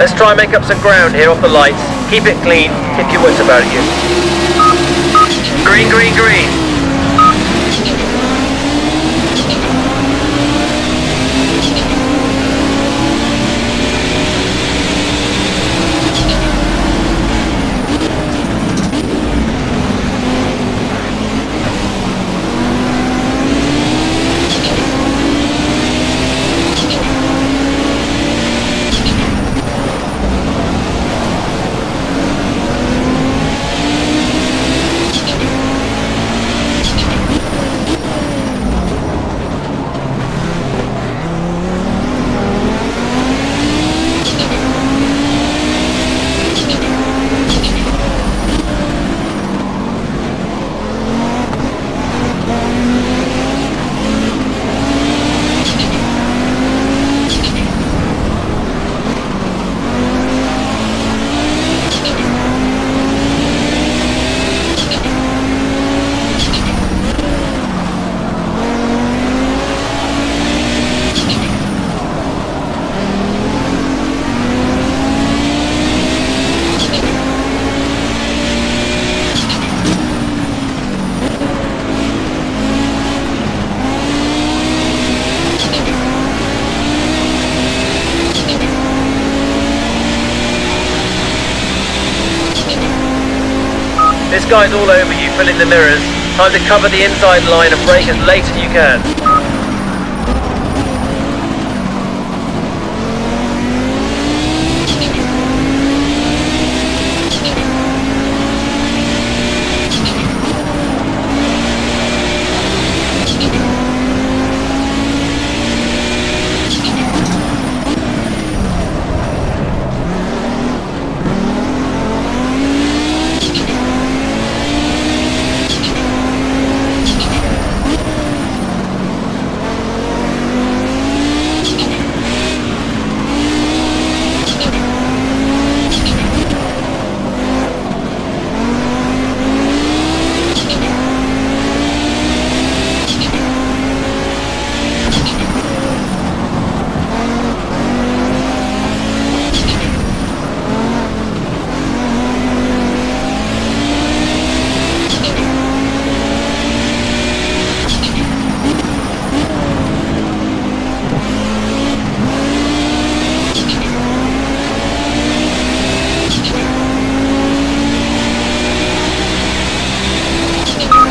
Let's try and make up some ground here off the lights. Keep it clean, if you wits about you. Green, green, green. This guy's all over you, fill in the mirrors. Time to cover the inside line and brake as late as you can.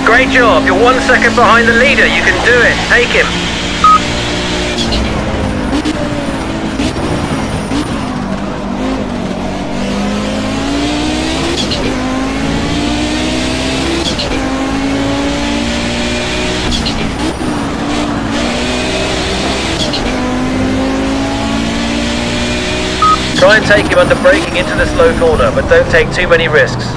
Great job, you're 1 second behind the leader, you can do it, take him. Try and take him under braking into the slow corner, but don't take too many risks.